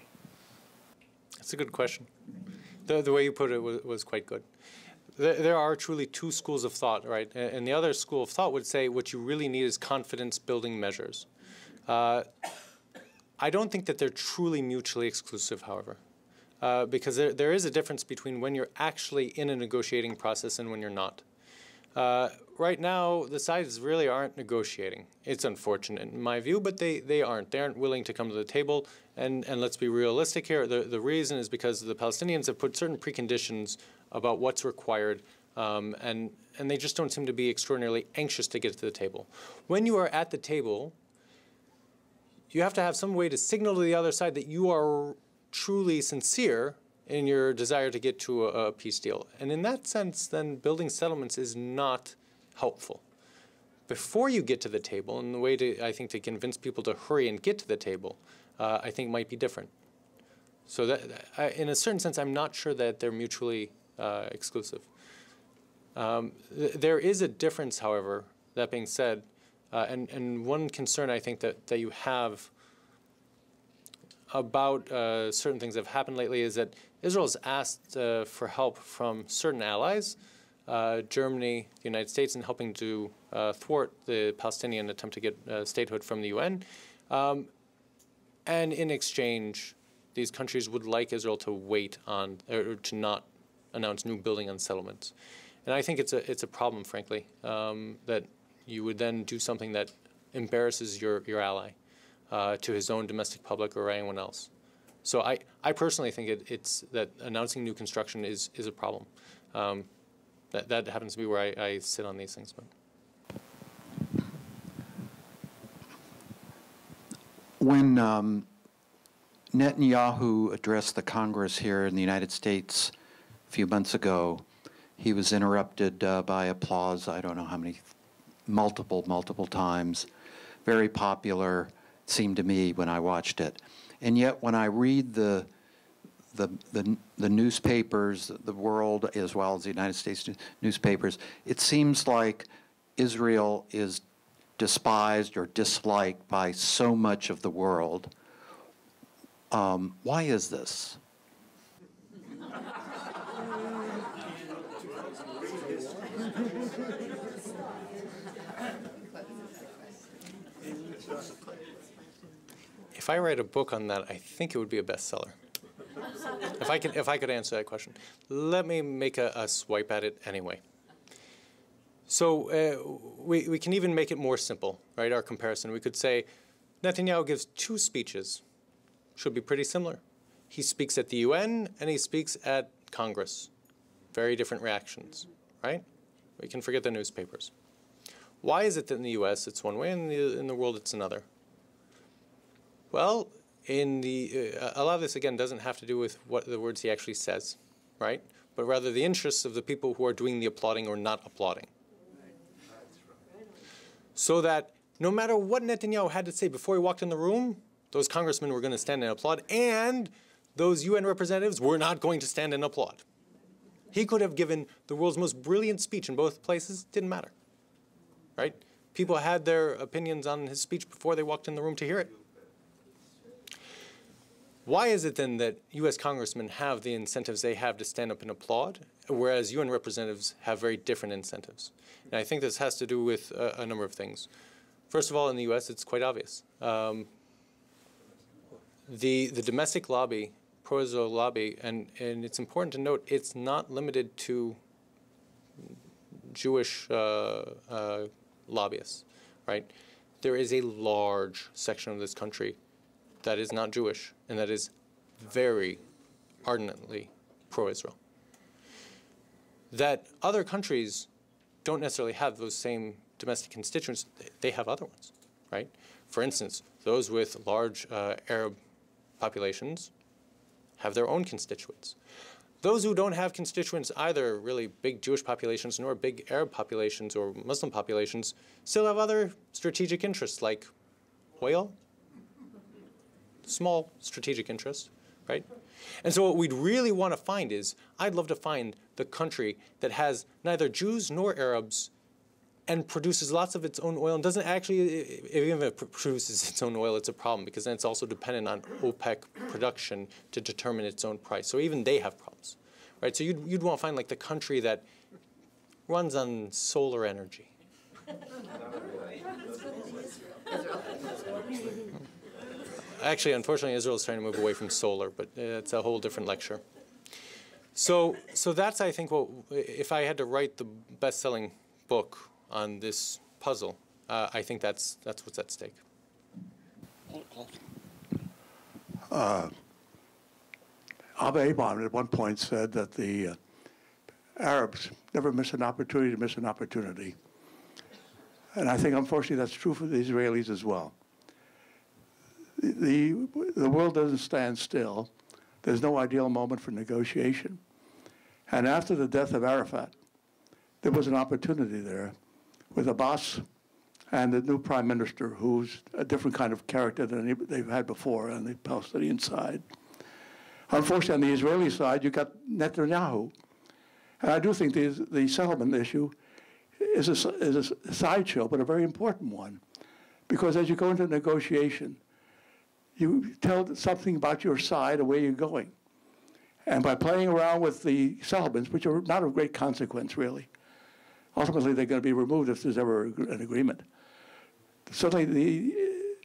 That's a good question. The, the way you put it was, was quite good. There are truly two schools of thought, right? And the other school of thought would say what you really need is confidence-building measures. Uh, I don't think that they're truly mutually exclusive, however, uh, because there, there is a difference between when you're actually in a negotiating process and when you're not. Uh, right now, the sides really aren't negotiating. It's unfortunate in my view, but they, they aren't. They aren't willing to come to the table. And, and let's be realistic here. The, the reason is because the Palestinians have put certain preconditions about what's required, um, and, and they just don't seem to be extraordinarily anxious to get to the table. When you are at the table, you have to have some way to signal to the other side that you are truly sincere in your desire to get to a, a peace deal. And in that sense, then, building settlements is not helpful. Before you get to the table, and the way to, I think, to convince people to hurry and get to the table, uh, I think might be different. So that, I, in a certain sense, I'm not sure that they're mutually Uh, exclusive. Um, th there is a difference, however, that being said, uh, and, and one concern I think that, that you have about uh, certain things that have happened lately is that Israel has asked uh, for help from certain allies, uh, Germany, the United States, in helping to uh, thwart the Palestinian attempt to get uh, statehood from the U N. Um, and in exchange, these countries would like Israel to wait on, or to not announce new building on settlements. And I think it's a, it's a problem, frankly, um, that you would then do something that embarrasses your, your ally uh, to his own domestic public or anyone else. So I, I personally think it, it's that announcing new construction is, is a problem. Um, that, that happens to be where I, I sit on these things. But when um, Netanyahu addressed the Congress here in the United States a few months ago, he was interrupted uh, by applause, I don't know how many, multiple, multiple times. Very popular, seemed to me, when I watched it. And yet when I read the, the, the, the newspapers, the world, as well as the United States newspapers, it seems like Israel is despised or disliked by so much of the world. Um, why is this? If I write a book on that, I think it would be a bestseller. If I could, if I could answer that question. Let me make a, a swipe at it anyway. So uh, we, we can even make it more simple, right, our comparison. We could say Netanyahu gives two speeches, should be pretty similar. He speaks at the U N and he speaks at Congress. Very different reactions, right? We can forget the newspapers. Why is it that in the U S it's one way and in the, in the world it's another? Well, in the, uh, a lot of this, again, doesn't have to do with what the words he actually says, right? But rather the interests of the people who are doing the applauding or not applauding. So that no matter what Netanyahu had to say before he walked in the room, those congressmen were going to stand and applaud, and those U N representatives were not going to stand and applaud. He could have given the world's most brilliant speech in both places. Didn't matter, right? People had their opinions on his speech before they walked in the room to hear it. Why is it then that U S congressmen have the incentives they have to stand up and applaud, whereas U N representatives have very different incentives? And I think this has to do with uh, a number of things. First of all, in the U S, it's quite obvious. Um, the, the domestic lobby, pro-Israel lobby, and, and it's important to note, it's not limited to Jewish uh, uh, lobbyists, right? There is a large section of this country that is not Jewish, and that is very ardently pro-Israel. That other countries don't necessarily have those same domestic constituents. They have other ones, right? For instance, those with large uh, Arab populations have their own constituents. Those who don't have constituents either, really big Jewish populations nor big Arab populations or Muslim populations, still have other strategic interests like oil, small strategic interests, right? And so what we'd really want to find is, I'd love to find the country that has neither Jews nor Arabs and produces lots of its own oil and doesn't actually, even if it produces its own oil, it's a problem because then it's also dependent on OPEC production to determine its own price. So even they have problems, right? So you'd, you'd want to find like the country that runs on solar energy. Actually, unfortunately, Israel is trying to move away from solar, but it's a whole different lecture. So, so that's, I think, what, if I had to write the best-selling book on this puzzle, uh, I think that's, that's what's at stake. Uh, Abe Abon at one point said that the uh, Arabs never miss an opportunity to miss an opportunity. And I think, unfortunately, that's true for the Israelis as well. The, the world doesn't stand still. There's no ideal moment for negotiation. And after the death of Arafat, there was an opportunity there with Abbas and the new prime minister, who's a different kind of character than any, they've had before on the Palestinian side. Unfortunately, on the Israeli side, you got Netanyahu. And I do think the, the settlement issue is a, is a sideshow, but a very important one. Because as you go into negotiation, you tell something about your side or where you're going. And by playing around with the settlements, which are not of great consequence, really, ultimately they're going to be removed if there's ever an agreement. Suddenly, the,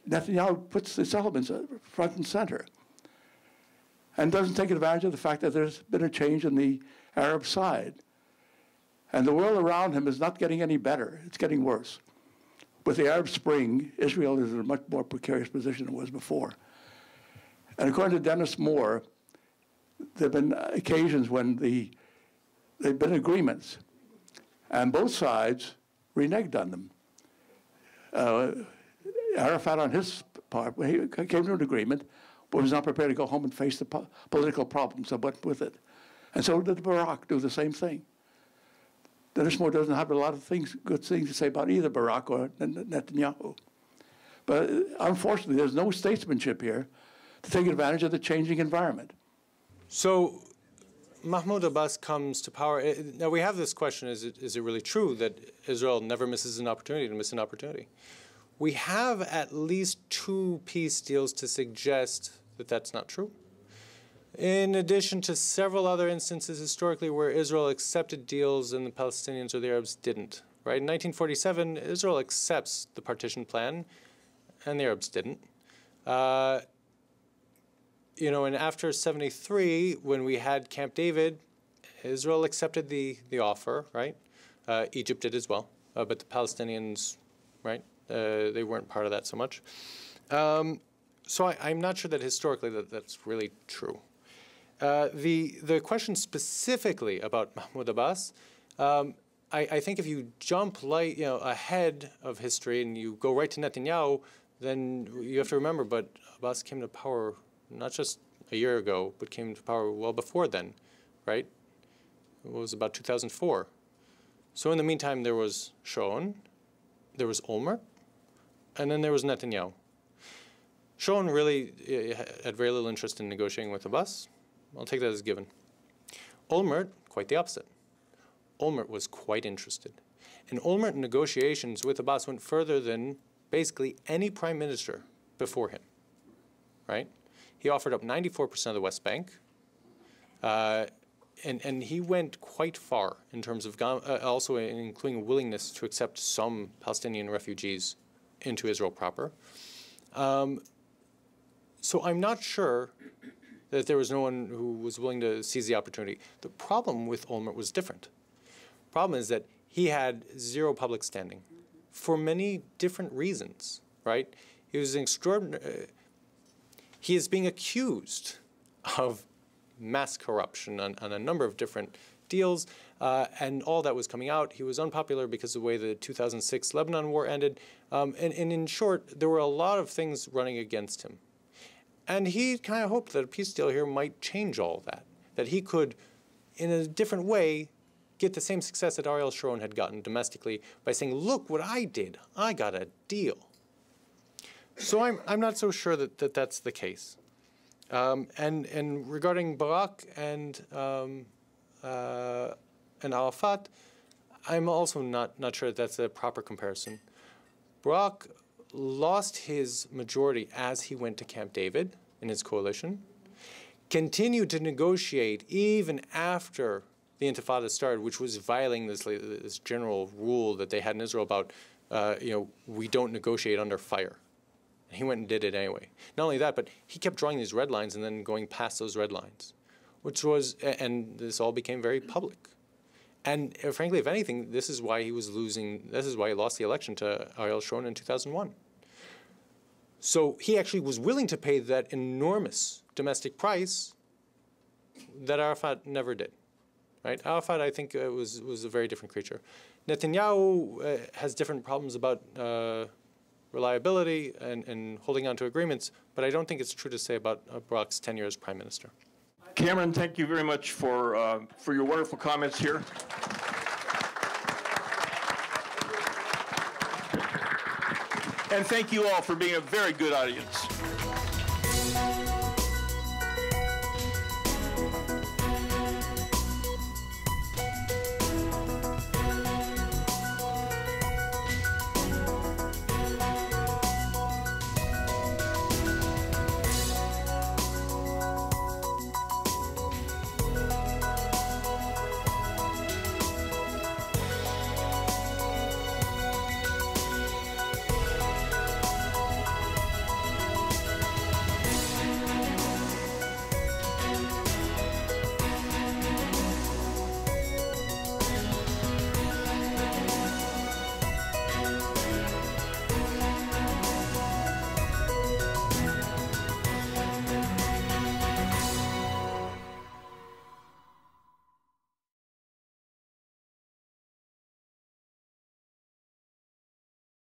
Netanyahu puts the settlements front and center and doesn't take advantage of the fact that there's been a change in the Arab side. And the world around him is not getting any better. It's getting worse. With the Arab Spring, Israel is in a much more precarious position than it was before. And according to Dennis Moore, there have been occasions when the, there have been agreements, and both sides reneged on them. Uh, Arafat, on his part, he came to an agreement, but was not prepared to go home and face the po political problems that went with it. And so did Barak do the same thing. Dennis Moore doesn't have a lot of things, good things to say about either Barak or Netanyahu. But unfortunately, there's no statesmanship here to take advantage of the changing environment. So Mahmoud Abbas comes to power. Now, we have this question, is it, is it really true that Israel never misses an opportunity to miss an opportunity? We have at least two peace deals to suggest that that's not true. In addition to several other instances historically where Israel accepted deals and the Palestinians or the Arabs didn't, right? In nineteen forty-seven, Israel accepts the partition plan, and the Arabs didn't. Uh, you know, and after seventy-three, when we had Camp David, Israel accepted the, the offer, right? Uh, Egypt did as well. uh, but the Palestinians, right, uh, they weren't part of that so much. Um, so I, I'm not sure that historically that that's really true. Uh, the, the question specifically about Mahmoud Abbas, um, I, I think if you jump light, you know, ahead of history and you go right to Netanyahu, then you have to remember, but Abbas came to power not just a year ago, but came to power well before then, right? It was about two thousand four. So in the meantime, there was Sharon, there was Olmert, and then there was Netanyahu. Sharon really uh, had very little interest in negotiating with Abbas. I'll take that as given. Olmert, quite the opposite. Olmert was quite interested. And Olmert negotiations with Abbas went further than basically any prime minister before him, right? He offered up ninety-four percent of the West Bank, uh, and, and he went quite far in terms of uh, also including a willingness to accept some Palestinian refugees into Israel proper. Um, so I'm not sure that there was no one who was willing to seize the opportunity. The problem with Olmert was different. The problem is that he had zero public standing for many different reasons, right? He was an extraordinary, uh, he is being accused of mass corruption on, on a number of different deals, uh, and all that was coming out. He was unpopular because of the way the two thousand six Lebanon war ended, um, and, and in short, there were a lot of things running against him. And he kind of hoped that a peace deal here might change all of that, that he could, in a different way, get the same success that Ariel Sharon had gotten domestically by saying, look what I did, I got a deal. So I'm, I'm not so sure that, that that's the case. Um, and, and regarding Barak and, um, uh, and Arafat, I'm also not, not sure that that's a proper comparison. Barak lost his majority as he went to Camp David in his coalition, continued to negotiate even after the Intifada started, which was violating this, this general rule that they had in Israel about, uh, you know, we don't negotiate under fire. And he went and did it anyway. Not only that, but he kept drawing these red lines and then going past those red lines, which was, and this all became very public. And uh, frankly, if anything, this is why he was losing, this is why he lost the election to Ariel Sharon in two thousand one. So he actually was willing to pay that enormous domestic price that Arafat never did. Right? Arafat, I think, uh, was, was a very different creature. Netanyahu uh, has different problems about uh, reliability and, and holding on to agreements, but I don't think it's true to say about uh, Barak's tenure as prime minister. Cameron, thank you very much for, uh, for your wonderful comments here. And thank you all for being a very good audience.